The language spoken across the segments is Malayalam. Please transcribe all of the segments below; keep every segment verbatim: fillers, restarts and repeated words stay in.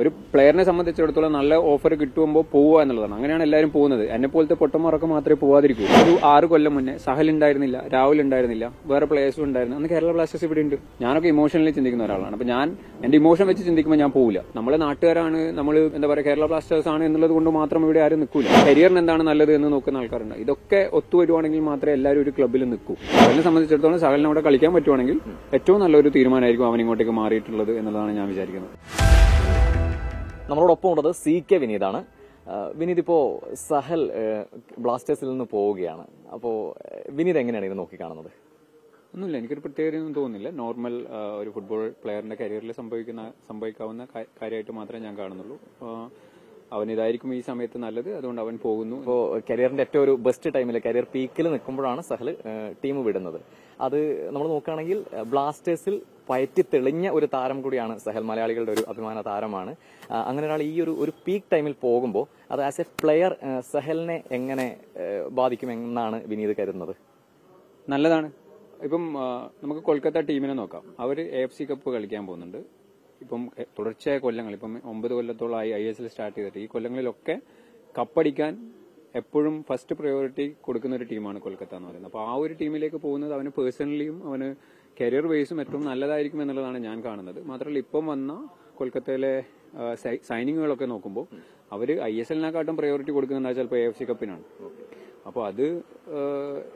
ഒരു പ്ലെയറിനെ സംബന്ധിച്ചിടത്തോളം നല്ല ഓഫർ കിട്ടുമ്പോൾ പോവുക എന്നുള്ളതാണ്. അങ്ങനെയാണ് എല്ലാവരും പോകുന്നത്. എന്നെ പോലത്തെ പൊട്ടന്മാരൊക്കെ മാത്രമേ പോവാതിരിക്കൂ. ഒരു ആറ് കൊല്ലം മുന്നേ സഹൽ ഉണ്ടായിരുന്നില്ല, രാഹുൽ ഉണ്ടായിരുന്നില്ല, വേറെ പ്ലേയേഴ്സും ഉണ്ടായിരുന്നു. അന്ന് കേരള ബ്ലാസ്റ്റേഴ്സ് ഇവിടെ ഉണ്ട്. ഞാനൊക്കെ ഇമോഷണലി ചിന്തിക്കുന്ന ഒരാളാണ്. അപ്പൊ ഞാൻ എന്റെ ഇമോഷൻ വെച്ച് ചിന്തിക്കുമ്പോൾ ഞാൻ പോവില്ല. നമ്മളെ നാട്ടുകാരാണ്, നമ്മൾ എന്താ പറയുക, കേരള ബ്ലാസ്റ്റേഴ്സ് ആണ് എന്നുള്ളത് കൊണ്ട് മാത്രം ഇവിടെ ആരും നിൽക്കൂല. കരിയറിന് എന്താണ് നല്ലത് എന്ന് നോക്കുന്ന ആൾക്കാരുണ്ട്. ഇതൊക്കെ ഒത്തു വരുവാണെങ്കിൽ മാത്രമേ എല്ലാവരും ഒരു ക്ലബിൽ നിൽക്കൂ. അതിനെ സംബന്ധിച്ചിടത്തോളം സഹലിന് അവിടെ കളിക്കാൻ പറ്റുവാണെങ്കിൽ ഏറ്റവും നല്ലൊരു തീരുമാനമായിരിക്കും അവൻ ഇങ്ങോട്ടേക്ക് മാറിയിട്ടുള്ളത് എന്നുള്ളതാണ് ഞാൻ വിചാരിക്കുന്നത്. നമ്മളോടൊപ്പം ഉള്ളത് സി കെ വിനീതാണ്. വിനീത്, ഇപ്പോൾ സഹൽ ബ്ലാസ്റ്റേഴ്സിൽ നിന്ന് പോവുകയാണ്. അപ്പോൾ വിനീത് എങ്ങനെയാണ് ഇത് നോക്കിക്കാണുന്നത്? ഒന്നുമില്ല, എനിക്കൊരു പ്രത്യേകതയൊന്നും തോന്നുന്നില്ല. നോർമൽ ഒരു ഫുട്ബോൾ പ്ലെയറിന്റെ കരിയറിൽ സംഭവിക്കുന്ന സംഭവിക്കാവുന്ന കാര്യമായിട്ട് മാത്രമേ ഞാൻ കാണുന്നുള്ളൂ. അവൻ ഇതായിരിക്കും ഈ സമയത്ത് നല്ലത്, അതുകൊണ്ട് അവൻ പോകുന്നു. ഇപ്പോൾ കരിയറിന്റെ ഏറ്റവും ഒരു ബെസ്റ്റ് ടൈമിൽ, കരിയർ പീക്കിൽ നിൽക്കുമ്പോഴാണ് സഹൽ ടീം വിടുന്നത്. അത് നമ്മൾ നോക്കുകയാണെങ്കിൽ ബ്ലാസ്റ്റേഴ്സിൽ പയറ്റി തെളിഞ്ഞ ഒരു താരം കൂടിയാണ് സഹൽ. മലയാളികളുടെ ഒരു അഭിമാന താരമാണ്. അങ്ങനെ ഒരാൾ ഈ ഒരു ഒരു പീക്ക് ടൈമിൽ പോകുമ്പോൾ അത് ആസ് എ പ്ലെയർ സഹലിനെ എങ്ങനെ ബാധിക്കുമെന്നാണ് വിനീത് കരുതുന്നത്? നല്ലതാണ്. ഇപ്പം നമുക്ക് കൊൽക്കത്ത ടീമിനെ നോക്കാം. അവർ എ എഫ് സി കപ്പ് കളിക്കാൻ പോകുന്നുണ്ട്. ഇപ്പം തുടർച്ചയായ കൊല്ലങ്ങൾ, ഇപ്പം ഒമ്പത് കൊല്ലത്തോളമായി ഐ എസ് എൽ സ്റ്റാർട്ട് ചെയ്തിട്ട് ഈ കൊല്ലങ്ങളിലൊക്കെ കപ്പടിക്കാൻ എപ്പോഴും ഫസ്റ്റ് പ്രയോറിറ്റി കൊടുക്കുന്ന ഒരു ടീമാണ് കൊൽക്കത്ത എന്ന് പറയുന്നത്. അപ്പോൾ ആ ഒരു ടീമിലേക്ക് പോകുന്നത് അവന് പേഴ്സണലിയും അവന് കരിയർ വൈസും ഏറ്റവും നല്ലതായിരിക്കും എന്നുള്ളതാണ് ഞാൻ കാണുന്നത്. മാത്രമല്ല ഇപ്പം വന്ന കൊൽക്കത്തയിലെ സൈനിങ്ങുകളൊക്കെ നോക്കുമ്പോൾ അവർ ഐ എസ് എല്ലിനെക്കാട്ടും പ്രയോറിറ്റി കൊടുക്കുന്നുണ്ടാ ചിലപ്പോൾ എ എഫ് സി കപ്പിനാണ്. അപ്പോൾ അത്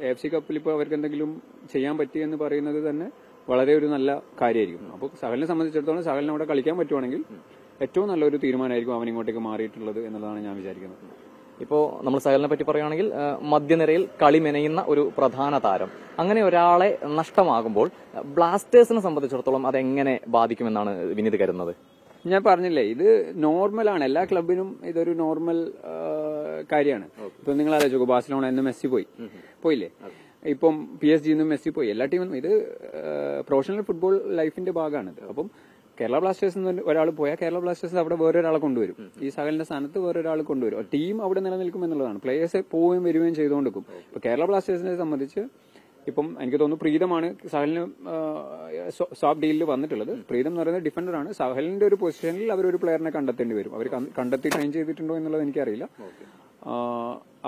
എ എഫ് സി കപ്പിൽ ഇപ്പോൾ അവർക്ക് എന്തെങ്കിലും ചെയ്യാൻ പറ്റിയെന്ന് പറയുന്നത് തന്നെ വളരെ ഒരു നല്ല കാര്യമായിരിക്കും. അപ്പോൾ സഹലിനെ സംബന്ധിച്ചിടത്തോളം സഹലിനെ അവിടെ കളിക്കാൻ പറ്റുവാണെങ്കിൽ ഏറ്റവും നല്ലൊരു തീരുമാനമായിരിക്കും അവൻ ഇങ്ങോട്ടേക്ക് മാറിയിട്ടുള്ളത് എന്നുള്ളതാണ് ഞാൻ വിചാരിക്കുന്നത്. ഇപ്പോൾ നമ്മൾ സഹലിനെ പറ്റി പറയുകയാണെങ്കിൽ മധ്യനിരയിൽ കളി മെനയുന്ന ഒരു പ്രധാന താരം. അങ്ങനെ ഒരാളെ നഷ്ടമാകുമ്പോൾ ബ്ലാസ്റ്റേഴ്സിനെ സംബന്ധിച്ചിടത്തോളം അതെങ്ങനെ ബാധിക്കുമെന്നാണ് വിനീത് കരുതുന്നത്? ഞാൻ പറഞ്ഞില്ലേ, ഇത് നോർമലാണ്. എല്ലാ ക്ലബിനും ഇതൊരു നോർമൽ കാര്യമാണ്. ഇപ്പൊ നിങ്ങൾ ആലോചിക്കും, ബാഴ്സലോണ എന്ന് മെസ്സി പോയി പോയില്ലേ, ഇപ്പം പി എസ് ജിന്നും മെസ്സി പോയി, എല്ലാ ടീമും. ഇത് പ്രൊഫഷണൽ ഫുട്ബോൾ ലൈഫിന്റെ ഭാഗമാണിത്. അപ്പം കേരള ബ്ലാസ്റ്റേഴ്സിൽ നിന്ന് ഒരാൾ പോയാൽ കേരള ബ്ലാസ്റ്റേഴ്സിൽ അവിടെ വേറൊരാളെ കൊണ്ടുവരും. ഈ സഹലിന്റെ സ്ഥാനത്ത് വേറൊരാൾ കൊണ്ടുവരും. ടീം അവിടെ നിലനിൽക്കും എന്നുള്ളതാണ്. പ്ലേയേഴ്സ് പോവുകയും വരികയും ചെയ്തുകൊണ്ടിരിക്കും. ഇപ്പൊ കേരള ബ്ലാസ്റ്റേഴ്സിനെ സംബന്ധിച്ച് ഇപ്പം എനിക്ക് തോന്നുന്നു പ്രീതമാണ് സഹലിന് സോഫ്റ്റ് ഡീലിൽ വന്നിട്ടുള്ളത്. പ്രീതം എന്ന് പറയുന്നത് ഡിഫൻഡറാണ്. സഹലിന്റെ ഒരു പൊസിഷനിൽ അവർ ഒരു പ്ലെയറിനെ കണ്ടെത്തേണ്ടി വരും. അവർ കണ്ടെത്തി ട്രെയിൻ ചെയ്തിട്ടുണ്ടോ എന്നുള്ളത് എനിക്കറിയില്ല.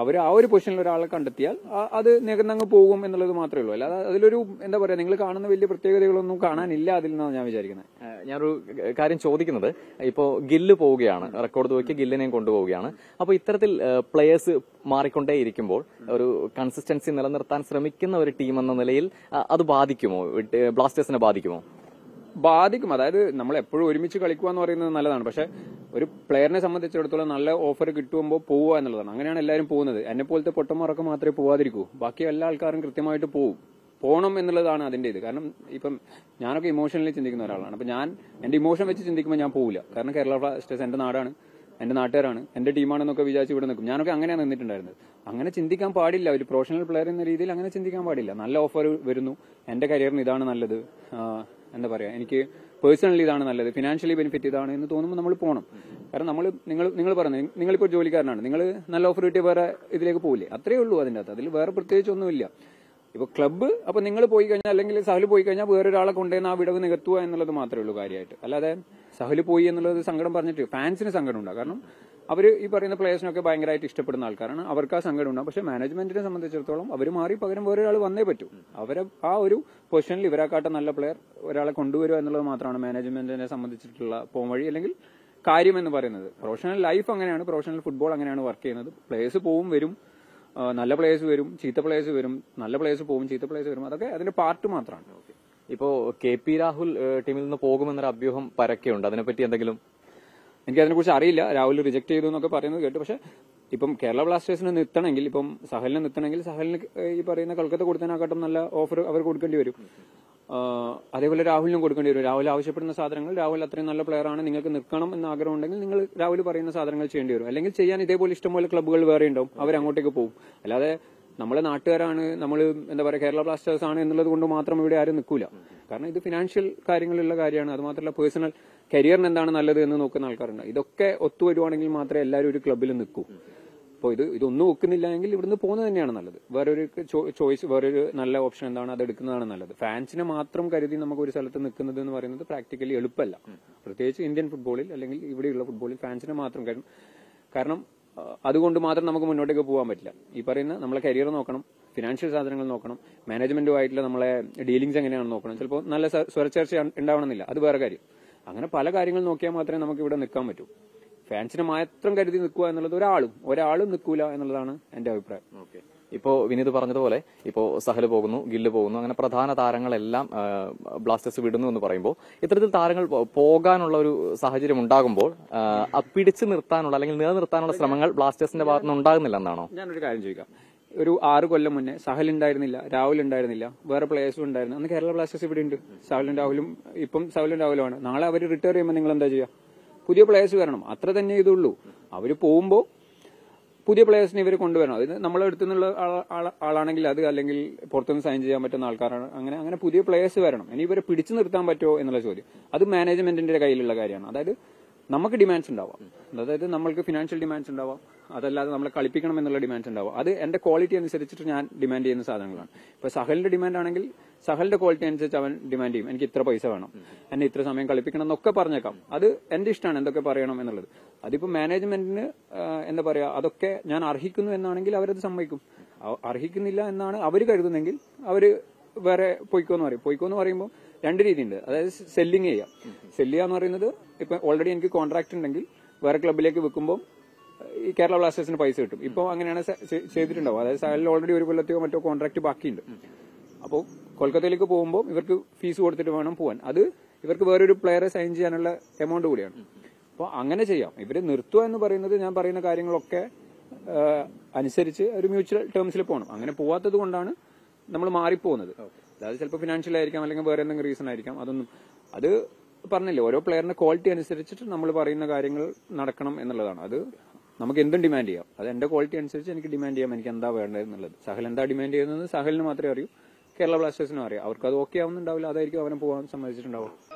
അവർ ആ ഒരു പൊസിഷനിൽ ഒരാളെ കണ്ടെത്തിയാൽ അത് നികന്നങ്ങ് പോകും എന്നുള്ളത് മാത്രമേ ഉള്ളൂ. അല്ലാതെ അതിലൊരു എന്താ പറയുക, നിങ്ങൾ കാണുന്ന വലിയ പ്രത്യേകതകളൊന്നും കാണാനില്ല അതിൽ നിന്നാണ് ഞാൻ വിചാരിക്കുന്നത്. ഞാനൊരു കാര്യം ചോദിക്കുന്നത്, ഇപ്പോൾ ഗില്ല് പോവുകയാണ്, റെക്കോർഡ് നോക്കി ഗില്ലിനെയും കൊണ്ടുപോവുകയാണ്. അപ്പോൾ ഇത്തരത്തിൽ പ്ലെയേഴ്സ് മാറിക്കൊണ്ടേയിരിക്കുമ്പോൾ ഒരു കൺസിസ്റ്റൻസി നിലനിർത്താൻ ശ്രമിക്കുന്ന ഒരു ടീം എന്ന നിലയിൽ അത് ബാധിക്കുമോ, ബ്ലാസ്റ്റേഴ്സിനെ ബാധിക്കുമോ? ബാധിക്കും. അതായത് നമ്മൾ എപ്പോഴും ഒരുമിച്ച് കളിക്കുക എന്ന് പറയുന്നത് നല്ലതാണ്. പക്ഷെ ഒരു പ്ലെയറിനെ സംബന്ധിച്ചിടത്തോളം നല്ല ഓഫർ കിട്ടുമ്പോൾ പോവുക എന്നുള്ളതാണ്. അങ്ങനെയാണ് എല്ലാവരും പോകുന്നത്. എന്നെ പോലത്തെ പൊട്ടന്മാരൊക്കെ മാത്രമേ പോവാതിരിക്കൂ. ബാക്കി എല്ലാ ആൾക്കാരും കൃത്യമായിട്ട് പോവും, പോകണം എന്നുള്ളതാണ് അതിന്റെ ഇത്. കാരണം ഇപ്പം ഞാനൊക്കെ ഇമോഷണലി ചിന്തിക്കുന്ന ഒരാളാണ്. അപ്പൊ ഞാൻ എന്റെ ഇമോഷൻ വെച്ച് ചിന്തിക്കുമ്പോൾ ഞാൻ പോവില്ല. കാരണം കേരള ബ്ലാസ്റ്റേഴ്സ് എന്റെ നാടാണ്, എന്റെ നാട്ടുകാരാണ്, എന്റെ ടീമാണെന്നൊക്കെ വിചാരിച്ച് ഇവിടെ നിൽക്കും. ഞാനൊക്കെ അങ്ങനെയാണ് നിന്നിട്ടുണ്ടായിരുന്നത്. അങ്ങനെ ചിന്തിക്കാൻ പാടില്ല. ഒരു പ്രൊഫഷണൽ പ്ലെയർ എന്ന രീതിയിൽ അങ്ങനെ ചിന്തിക്കാൻ പാടില്ല. നല്ല ഓഫർ വരുന്നു, എന്റെ കരിയറിന് ഇതാണ് നല്ലത്, എന്താ പറയാ, എനിക്ക് പേഴ്സണലി ഇതാണ് നല്ലത്, ഫിനാൻഷ്യലി ബെനിഫിറ്റ് ഇതാണ് എന്ന് തോന്നുമ്പോൾ നമ്മൾ പോകണം. കാരണം നമ്മൾ നിങ്ങൾ നിങ്ങൾ പറഞ്ഞത്, നിങ്ങളിപ്പോൾ ജോലിക്കാരനാണ്, നിങ്ങൾ നല്ല ഓഫർ കിട്ടിയ വേറെ ഇതിലേക്ക് പോകില്ലേ, അത്രേ ഉള്ളൂ അതിൻ്റെ അകത്ത്. അതിൽ വേറെ പ്രത്യേകിച്ച് ഒന്നുമില്ല. ഇപ്പൊ ക്ലബ്ബ് അപ്പൊ നിങ്ങൾ പോയി കഴിഞ്ഞാൽ അല്ലെങ്കിൽ സഹൽ പോയി കഴിഞ്ഞാൽ വേറൊരാളെ കൊണ്ടുവന്ന് ആ വിടവ് നികത്തുക എന്നുള്ളത് മാത്രമേ ഉള്ളൂ കാര്യമായിട്ട്. അല്ലാതെ സഹൽ പോയി എന്നുള്ളത് സങ്കടം പറഞ്ഞിട്ട് ഫാൻസിന് സങ്കടം ഉണ്ടാകും. കാരണം അവർ ഈ പറയുന്ന പ്ലേയേഴ്സിനൊക്കെ ഭയങ്കരമായിട്ട് ഇഷ്ടപ്പെടുന്ന ആൾക്കാരാണ്, അവർക്ക് ആ സങ്കടം ഉണ്ടാകും. പക്ഷെ മാനേജ്മെന്റിനെ സംബന്ധിച്ചിടത്തോളം അവർ മാറി പകരം വേറൊരാൾ വന്നേ പറ്റൂ. അവരെ ആ ഒരു പൊസിഷനിൽ ഇവരെക്കാട്ടും നല്ല പ്ലെയർ ഒരാളെ കൊണ്ടുവരിക എന്നുള്ളത് മാത്രമാണ് മാനേജ്മെന്റിനെ സംബന്ധിച്ചിട്ടുള്ള പോംവഴി അല്ലെങ്കിൽ കാര്യം എന്ന് പറയുന്നത്. പ്രൊഫഷണൽ ലൈഫ് അങ്ങനെയാണ്, പ്രൊഫഷണൽ ഫുട്ബോൾ അങ്ങനെയാണ് വർക്ക് ചെയ്യുന്നത്. പ്ലേയേഴ്സ് പോവും വരും, നല്ല പ്ലേയേഴ്സ് വരും, ചീത്ത പ്ലേയേഴ്സ് വരും, നല്ല പ്ലേയേഴ്സ് പോവും, ചീത്ത പ്ലേയേഴ്സ് വരും, അതൊക്കെ അതിന്റെ പാർട്ട് മാത്രമാണ്. ഇപ്പോ കെ പി രാഹുൽ ടീമിൽ നിന്ന് പോകുമെന്നൊരു അഭ്യൂഹം പരക്കെയുണ്ട്. അതിനെപ്പറ്റി എന്തെങ്കിലും? എനിക്ക് അതിനെക്കുറിച്ച് അറിയില്ല. രാഹുൽ റിജക്ട് ചെയ്തു എന്നൊക്കെ പറയുന്നത് കേട്ടു. പക്ഷെ ഇപ്പം കേരള ബ്ലാസ്റ്റേഴ്സിന് നിർത്തണമെങ്കിൽ, ഇപ്പം സഹലിനെ നിർത്തണമെങ്കിൽ സഹലിന് ഈ പറയുന്ന കൊൽക്കത്ത കൊടുത്തതിനാക്കാട്ടും നല്ല ഓഫർ അവർ കൊടുക്കേണ്ടി വരും. അതേപോലെ രാഹുലിനും കൊടുക്കേണ്ടി വരും. രാഹുൽ ആവശ്യപ്പെടുന്ന സാധനങ്ങൾ, രാഹുൽ അത്രയും നല്ല പ്ലെയറാണ്, നിങ്ങൾക്ക് നിൽക്കണം എന്ന് ആഗ്രഹം ഉണ്ടെങ്കിൽ നിങ്ങൾ രാഹുൽ പറയുന്ന സാധനങ്ങൾ ചെയ്യേണ്ടി വരും. അല്ലെങ്കിൽ ചെയ്യാൻ ഇതേപോലെ ഇഷ്ടംപോലെ ക്ലബ്ബുകൾ വേറെ ഉണ്ടാവും, അവർ അങ്ങോട്ടേക്ക് പോകും. അല്ലാതെ നമ്മളെ നാട്ടുകാരാണ്, നമ്മൾ എന്താ പറയുക, കേരള ബ്ലാസ്റ്റേഴ്സ് ആണ് എന്നുള്ളത് കൊണ്ട് മാത്രം ഇവിടെ ആരും നിൽക്കൂല. കാരണം ഇത് ഫിനാൻഷ്യൽ കാര്യങ്ങളുള്ള കാര്യമാണ്. അത് മാത്രമല്ല പേഴ്സണൽ കരിയറിന് എന്താണ് നല്ലത് എന്ന് നോക്കുന്ന ആൾക്കാരുണ്ട്. ഇതൊക്കെ ഒത്തുവരുവാണെങ്കിൽ മാത്രമേ എല്ലാവരും ഒരു ക്ലബ്ബിൽ നിൽക്കൂ. അപ്പോൾ ഇത് ഇതൊന്നും ഒക്കുന്നില്ലെങ്കിൽ ഇവിടുന്ന് പോകുന്നത് തന്നെയാണ് നല്ലത്. വേറൊരു ചോയ്സ്, വേറൊരു നല്ല ഓപ്ഷൻ എന്താണ്, അത് എടുക്കുന്നതാണ് നല്ലത്. ഫാൻസിനെ മാത്രം കരുതി നമുക്ക് ഒരു സ്ഥലത്ത് നിൽക്കുന്നത് എന്ന് പറയുന്നത് പ്രാക്ടിക്കലി എളുപ്പമല്ല, പ്രത്യേകിച്ച് ഇന്ത്യൻ ഫുട്ബോളിൽ അല്ലെങ്കിൽ ഇവിടെയുള്ള ഫുട്ബോളിൽ ഫാൻസിനെ മാത്രം കരുതും. കാരണം അതുകൊണ്ട് മാത്രം നമുക്ക് മുന്നോട്ടേക്ക് പോകാൻ പറ്റില്ല. ഈ പറയുന്ന നമ്മളെ കരിയർ നോക്കണം, ഫിനാൻഷ്യൽ സാധനങ്ങൾ നോക്കണം, മാനേജ്മെന്റുമായിട്ടുള്ള നമ്മളെ ഡീലിംഗ്സ് എങ്ങനെയാണെന്ന് നോക്കണം. ചിലപ്പോൾ നല്ല സ്വരച്ചേർച്ച ഉണ്ടാവണമെന്നില്ല, അത് വേറെ കാര്യം. അങ്ങനെ പല കാര്യങ്ങൾ നോക്കിയാൽ മാത്രമേ നമുക്ക് ഇവിടെ നിൽക്കാൻ പറ്റൂ. ഫാൻസിനെ മാത്രം കരുതി നിൽക്കുക എന്നുള്ളത് ഒരാളും ഒരാളും നിൽക്കൂല എന്നുള്ളതാണ് എന്റെ അഭിപ്രായം. ഓക്കെ, ഇപ്പോൾ വിനീത് പറഞ്ഞതുപോലെ ഇപ്പോൾ സഹല് പോകുന്നു, ഗില്ല് പോകുന്നു, അങ്ങനെ പ്രധാന താരങ്ങളെല്ലാം ബ്ലാസ്റ്റേഴ്സ് വിടുന്നു എന്ന് പറയുമ്പോൾ ഇത്തരത്തിൽ താരങ്ങൾ പോകാനുള്ള ഒരു സാഹചര്യം ഉണ്ടാകുമ്പോൾ പിടിച്ചു നിർത്താനുള്ള അല്ലെങ്കിൽ നിലനിർത്താനുള്ള ശ്രമങ്ങൾ ബ്ലാസ്റ്റേഴ്സിന്റെ ഭാഗത്തുനിന്ന് ഉണ്ടാകുന്നില്ല എന്നാണോ? ഞാനൊരു കാര്യം ചോദിക്കാം. ഒരു ആറ് കൊല്ലം മുന്നേ സഹൽ ഉണ്ടായിരുന്നില്ല, രാഹുൽ ഉണ്ടായിരുന്നില്ല, വേറെ പ്ലേയേഴ്സും ഉണ്ടായിരുന്നു. അന്ന് കേരള ബ്ലാസ്റ്റേഴ്സ് ഇവിടെ ഉണ്ട്. സഹലും രാഹുലും ഇപ്പം സഹലും രാഹുലുമാണ്. നാളെ അവർ റിട്ടയർ ചെയ്യുമ്പോൾ നിങ്ങൾ എന്താ ചെയ്യുക? പുതിയ പ്ലേയേഴ്സ് വരണം, അത്ര തന്നെ ഇതുള്ളൂ. അവർ പോകുമ്പോൾ പുതിയ പ്ലേയേഴ്സിനെ ഇവർ കൊണ്ടുവരണം. അത് നമ്മളെടുത്തു നിന്നുള്ള ആളാണെങ്കിൽ അത്, അല്ലെങ്കിൽ പുറത്തുനിന്ന് സൈൻ ചെയ്യാൻ പറ്റുന്ന ആൾക്കാരാണ്. അങ്ങനെ അങ്ങനെ പുതിയ പ്ലേയേഴ്സ് വരണം. ഇനി ഇവരെ പിടിച്ചു നിർത്താൻ പറ്റുമോ എന്നുള്ള ചോദ്യം അത് മാനേജ്മെന്റിന്റെ കയ്യിലുള്ള കാര്യമാണ്. അതായത് നമുക്ക് ഡിമാൻഡ്സ് ഉണ്ടാവാം, അതായത് നമ്മൾക്ക് ഫിനാൻഷ്യൽ ഡിമാൻഡ്സ് ഉണ്ടാവാം, അതല്ലാതെ നമ്മളെ കളിപ്പിക്കണം എന്നുള്ള ഡിമാൻഡ്സ് ഉണ്ടാവും. അത് എന്റെ ക്വാളിറ്റി അനുസരിച്ചിട്ട് ഞാൻ ഡിമാൻഡ് ചെയ്യുന്ന സാധനങ്ങളാണ്. ഇപ്പൊ സഹലിന്റെ ഡിമാൻഡ് ആണെങ്കിൽ സഹലിന്റെ ക്വാളിറ്റി അനുസരിച്ച് അവൻ ഡിമാൻഡ് ചെയ്യും, എനിക്ക് ഇത്ര പൈസ വേണം, എന്നെ ഇത്ര സമയം കളിപ്പിക്കണം എന്നൊക്കെ പറഞ്ഞേക്കാം. അത് എന്റെ ഇഷ്ടമാണ് എന്തൊക്കെ പറയണം എന്നുള്ളത്. അതിപ്പോ മാനേജ്മെന്റിന് എന്താ പറയാ, അതൊക്കെ ഞാൻ അർഹിക്കുന്നു എന്നാണെങ്കിൽ അവരത് സമ്മതിക്കും. അർഹിക്കുന്നില്ല എന്നാണ് അവർ കരുതുന്നെങ്കിൽ അവര് വേറെ പൊയ്ക്കോന്ന് പറയും. പൊയ്ക്കോന്ന് പറയുമ്പോൾ രണ്ട് രീതിയുണ്ട്. അതായത് സെല്ലിങ് ചെയ്യാം. സെല്ല് ചെയ്യാന്ന് പറയുന്നത് ഇപ്പൊ ഓൾറെഡി എനിക്ക് കോൺട്രാക്ട് ഉണ്ടെങ്കിൽ വേറെ ക്ലബിലേക്ക് വെക്കുമ്പോൾ ഈ കേരള ബ്ലാസ്റ്റേഴ്സിന് പൈസ കിട്ടും. ഇപ്പോൾ അങ്ങനെയാണ് ചെയ്തിട്ടുണ്ടാവും. അതായത് സഹലിൽ ഓൾറെഡി ഒരു കൊല്ലത്തെയോ മറ്റോ കോൺട്രാക്ട് ബാക്കിയുണ്ട്. അപ്പോൾ കൊൽക്കത്തയിലേക്ക് പോകുമ്പോൾ ഇവർക്ക് ഫീസ് കൊടുത്തിട്ട് വേണം പോകാൻ. അത് ഇവർക്ക് വേറൊരു പ്ലെയറെ സൈൻ ചെയ്യാനുള്ള എമൗണ്ട് കൂടിയാണ്. അപ്പോൾ അങ്ങനെ ചെയ്യാം. ഇവര് നിർത്തുക എന്ന് പറയുന്നത് ഞാൻ പറയുന്ന കാര്യങ്ങളൊക്കെ അനുസരിച്ച് ഒരു മ്യൂച്വൽ ടേംസിൽ പോകണം. അങ്ങനെ പോവാത്തത് കൊണ്ടാണ് നമ്മൾ മാറിപ്പോകുന്നത്. അതായത് ചിലപ്പോൾ ഫിനാൻഷ്യൽ ആയിരിക്കാം, അല്ലെങ്കിൽ വേറെ എന്തെങ്കിലും റീസൺ ആയിരിക്കാം. അതൊന്നും അത് പറഞ്ഞില്ലേ, ഓരോ പ്ലെയറിന്റെ ക്വാളിറ്റി അനുസരിച്ചിട്ട് നമ്മൾ പറയുന്ന കാര്യങ്ങൾ നടക്കണം എന്നുള്ളതാണ്. അത് നമുക്ക് എന്തും ഡിമാൻഡ് ചെയ്യാം. അത് എന്റെ ക്വാളിറ്റി അനുസരിച്ച് എനിക്ക് ഡിമാൻഡ് ചെയ്യാം, എനിക്ക് എന്താ വേണ്ടത് എന്നുള്ളത്. സഹൽ എന്താ ഡിമാൻഡ് ചെയ്യുന്നത് സഹലിന് മാത്രമേ അറിയൂ, കേരള ബ്ലാസ്റ്റേഴ്സിനും അറിയാം. അവർക്ക് അത് ഓക്കെ ആവുന്നുണ്ടാവില്ല, അതായിരിക്കും അവനെ പോകാൻ സമ്മതിച്ചിട്ടുണ്ടാവും.